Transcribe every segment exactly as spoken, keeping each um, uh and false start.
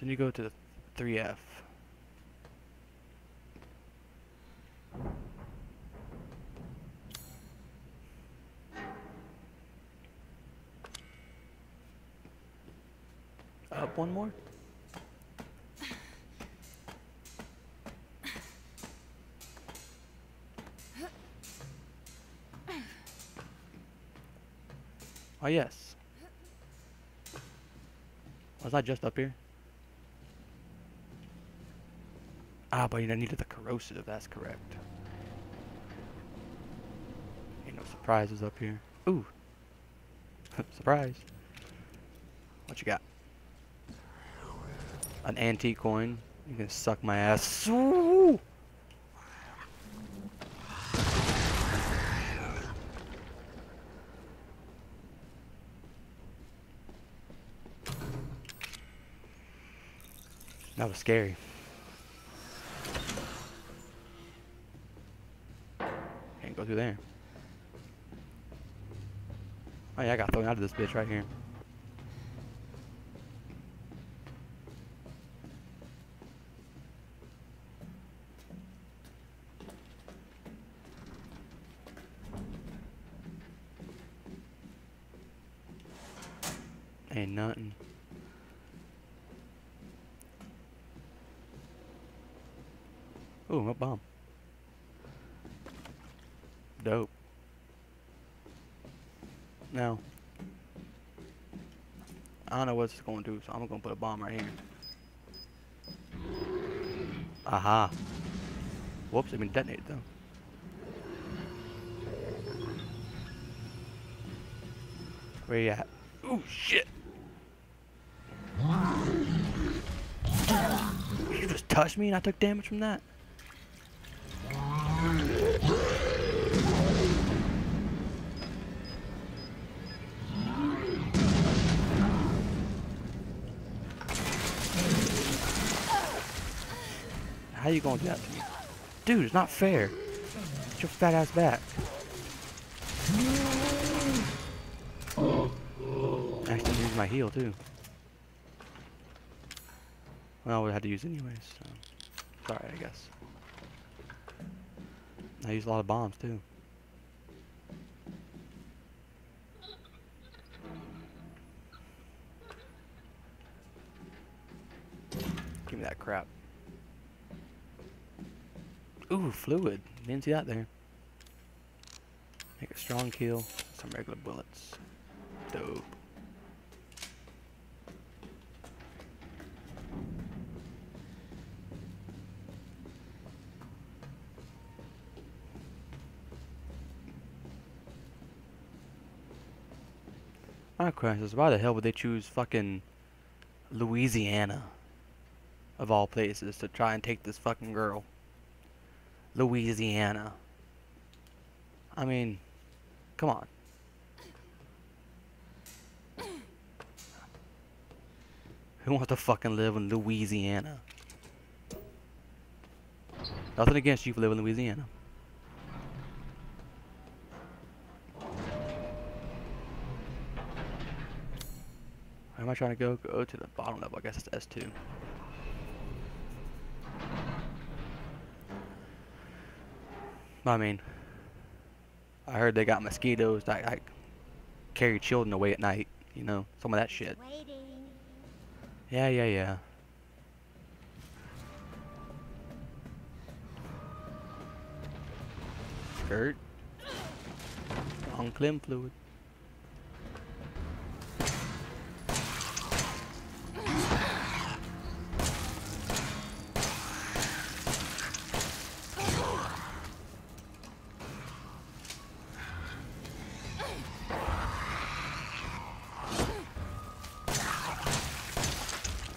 Then you go to the three F. Up one more. Oh yes. Was I just up here? Ah, but you needed the corrosive, that's correct. Ain't no surprises up here. Ooh. Surprise. What you got? An antique coin. You're gonna suck my ass. Ooh. That was scary. Can't go through there. Oh yeah, I got thrown out of this bitch right here. Ain't nothing. Ooh, a bomb. Dope. Now, I don't know what it's going to do, so I'm going to put a bomb right here. Aha. Whoops, it been detonated though. Where you at? Ooh, shit. You just touched me and I took damage from that? How you gonna do that to me? Dude, it's not fair. Get your fat ass back. I actually used my heal too. Well, I had to use it anyways, so. Sorry, I guess. I used a lot of bombs too. Give me that crap. Ooh, fluid. Didn't see that there. Make a strong kill. Some regular bullets. Dope. My crisis, why the hell would they choose fucking Louisiana, of all places, to try and take this fucking girl? Louisiana. I mean, come on. Who wants to fucking live in Louisiana? Nothing against you for living in Louisiana. Where am I trying to go? Go to the bottom level. I guess it's S two. I mean, I heard they got mosquitoes that like carry children away at night, you know, some of that shit. Waiting. Yeah, yeah, yeah. Skirt. Unclean fluid.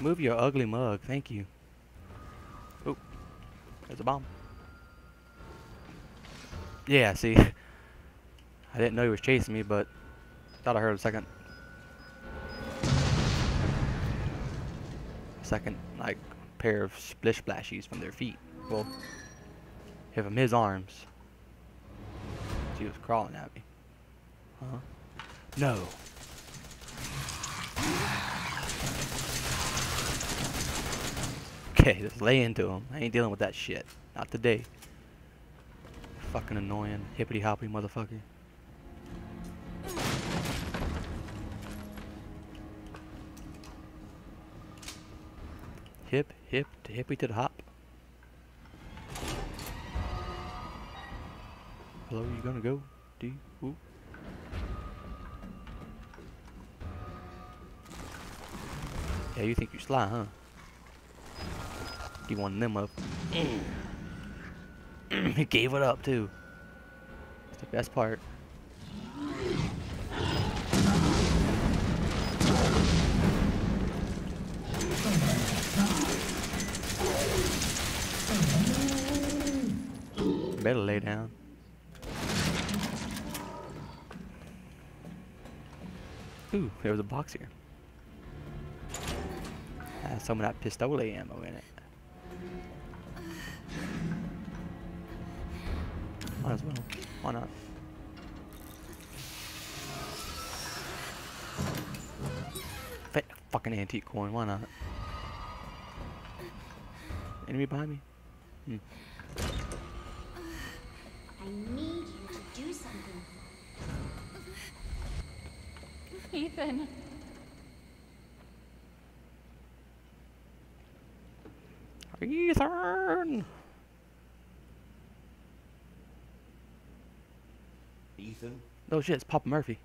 Move your ugly mug, thank you. Oh, there's a bomb. Yeah, see, I didn't know he was chasing me, but thought I heard a second, a second like pair of splish splashies from their feet. Well, from his arms. She was crawling at me. Huh? No. okay, just lay into him. I ain't dealing with that shit. Not today. Fucking annoying hippity-hoppity motherfucker. Hip, hip, to hippie to the hop. Hello, you gonna go? Do you? Ooh. Yeah, you think you sly, huh? You want them up. He gave it up, too. That's the best part. Better lay down. Ooh, there was a box here. Has some of that pistole ammo in it. Might as well. Why not? F fucking antique coin. Why not? Enemy behind me. Hmm. I need you to do something. Ethan. Ethan. Ethan. Oh shit! It's Papa Murphy.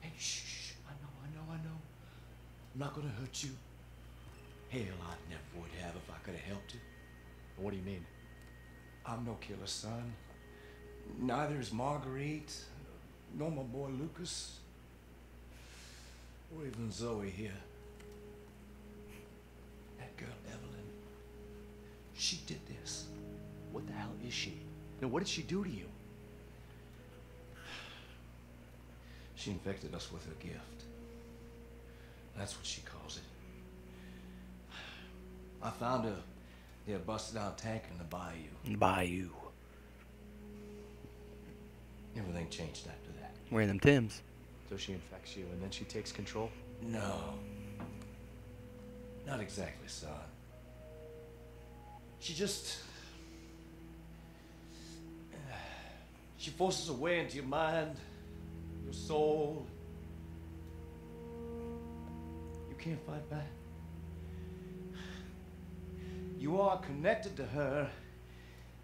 Hey, shh, shh! I know, I know, I know. I'm not gonna hurt you. Hell, I never would have if I could have helped it. What do you mean? I'm no killer, son. Neither is Marguerite, nor my boy Lucas, or even Zoe here. That girl Evelyn. She did this. What the hell is she? Now, what did she do to you? She infected us with her gift. That's what she calls it. I found her near a busted out tank in the bayou. Bayou. Everything changed after that. Wearing them Tims. So she infects you and then she takes control? No. Not exactly, son. She just... She forces her way into your mind. Your soul. You can't fight back. You are connected to her,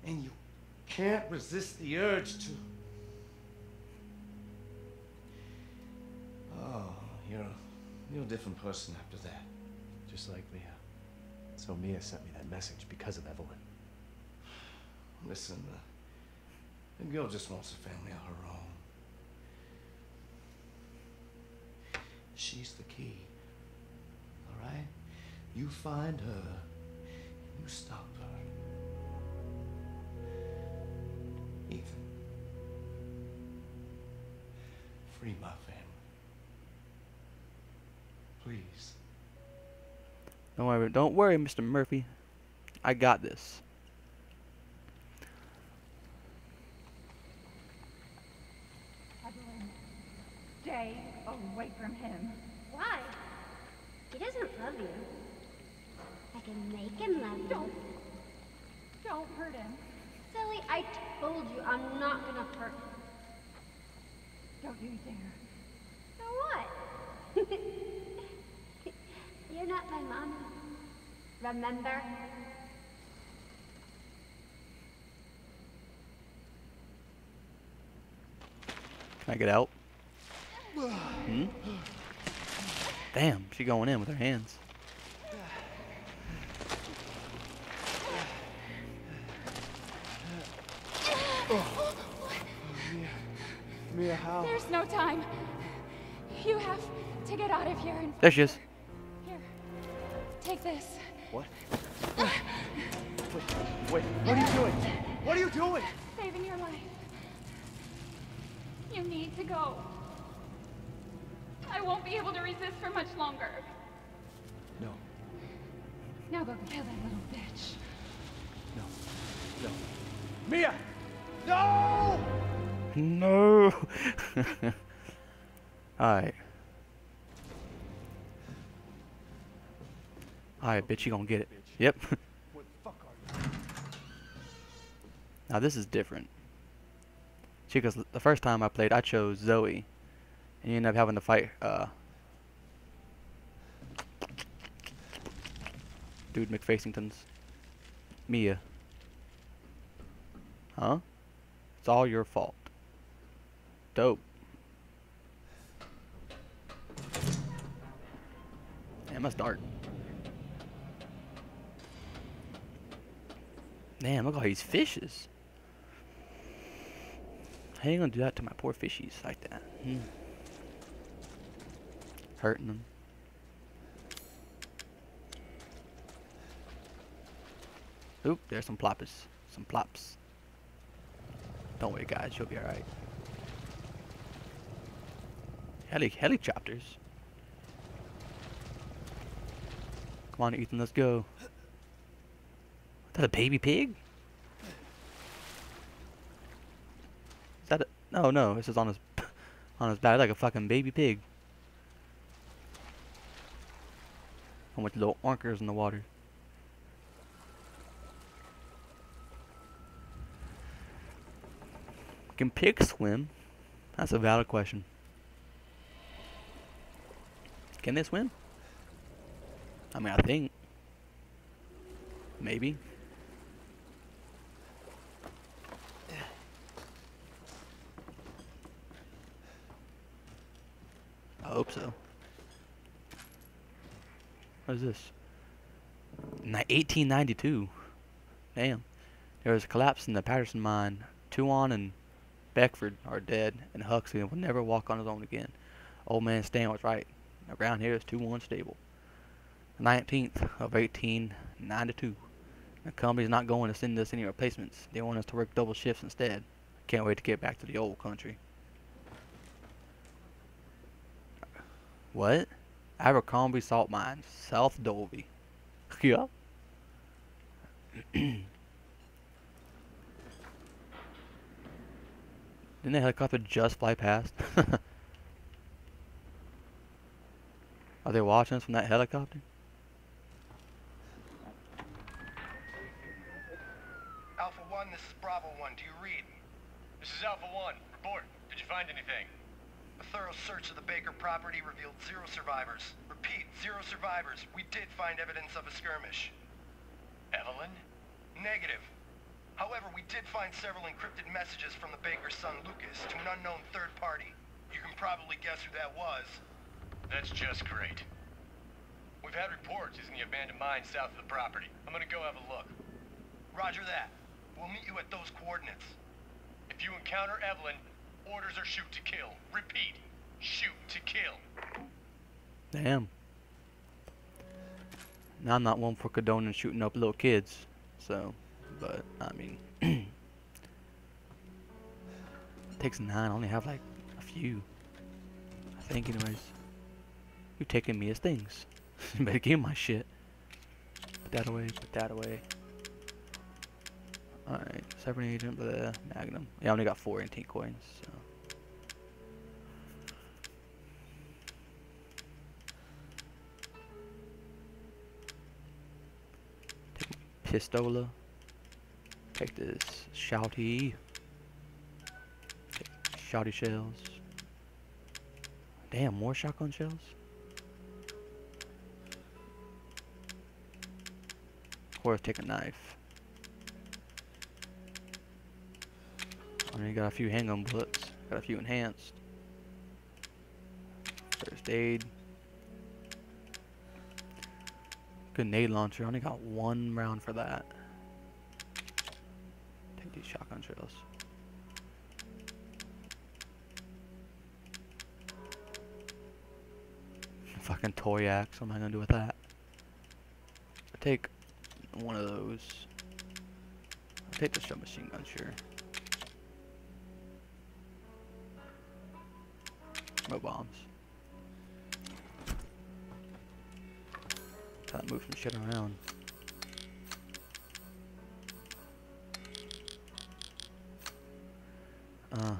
and you can't resist the urge to. Oh, you're you're a different person after that. Just like Mia. So Mia sent me that message because of Evelyn. Listen, uh, the girl just wants a family of her own. She's the key, all right? You find her, and you stop her. Ethan, free my family, please. Don't worry, don't worry, Mister Murphy. I got this. Stay away from him. Why? He doesn't love you. I can make him love you. Don't. Don't hurt him. Silly, I told you I'm not gonna hurt him. Don't you dare. So what? You're not my mama. Remember? Can I get out? Hmm? Damn, she going in with her hands. Oh. Mia. Mia, how? There's no time. You have to get out of here. And there she is. Here, take this. What? Wait, wait, what are you doing? What are you doing? Saving your life. You need to go. I won't be able to resist for much longer. No. Now go kill that little bitch. No. No. Mia! No! No! Alright. I bet you gonna get it. Yep. Now this is different. Because the first time I played, I chose Zoe, and you end up having to fight. Uh, dude, McFacingtons. Mia. Huh? It's all your fault. Dope. Damn, that's dark. Damn, look at all these fishes. I ain't gonna do that to my poor fishies like that. Hmm. Hurting them. Oop, there's some ploppers. Some plops. Don't worry, guys, you'll be alright. Heli helicopters. Come on, Ethan, let's go. Is that a baby pig? Is that a... No, no, this is on his... on his back, like a fucking baby pig. How much little onkers in the water. Can pigs swim? That's a valid question. Can they swim? I mean, I think. Maybe. I hope so. What is this? eighteen ninety-two. Damn. There was a collapse in the Patterson mine. Tuon and Beckford are dead, and Huxley will never walk on his own again. Old man Stan was right. Around here is too unstable. The nineteenth of eighteen ninety-two. The company's not going to send us any replacements. They want us to work double shifts instead. Can't wait to get back to the old country. What? Abercrombie salt mine, South Dolby. Yeah. Didn't the helicopter just fly past? Are they watching us from that helicopter? Alpha One, this is Bravo One. Do you read? This is Alpha One. Report. Did you find anything? A thorough search of the Baker property revealed zero survivors. Repeat, zero survivors. We did find evidence of a skirmish. Evelyn? Negative. However, we did find several encrypted messages from the Baker's son, Lucas, to an unknown third party. You can probably guess who that was. That's just great. We've had reports using the abandoned mine south of the property. I'm gonna go have a look. Roger that. We'll meet you at those coordinates. If you encounter Evelyn, orders are shoot to kill. Repeat, shoot to kill. Damn. Now, I'm not one for condoning shooting up little kids, so... But, I mean, it takes nine. I only have, like, a few. I think, anyways. You're taking me as things. You better give my shit. Put that away, put that away. Alright, separate agent, blah, magnum. Yeah, I only got four antique coins, so. Take my pistola. Take this shouty, take shouty shells. Damn, more shotgun shells. Of course, take a knife. I mean, got a few handgun bullets. Got a few enhanced. First aid. Grenade launcher. I only got one round for that. Shotgun trails. Fucking toy axe. What am I gonna do with that? I'll take one of those. I'll take the submachine gun, sure. No bombs. Try to move some shit around. Uh,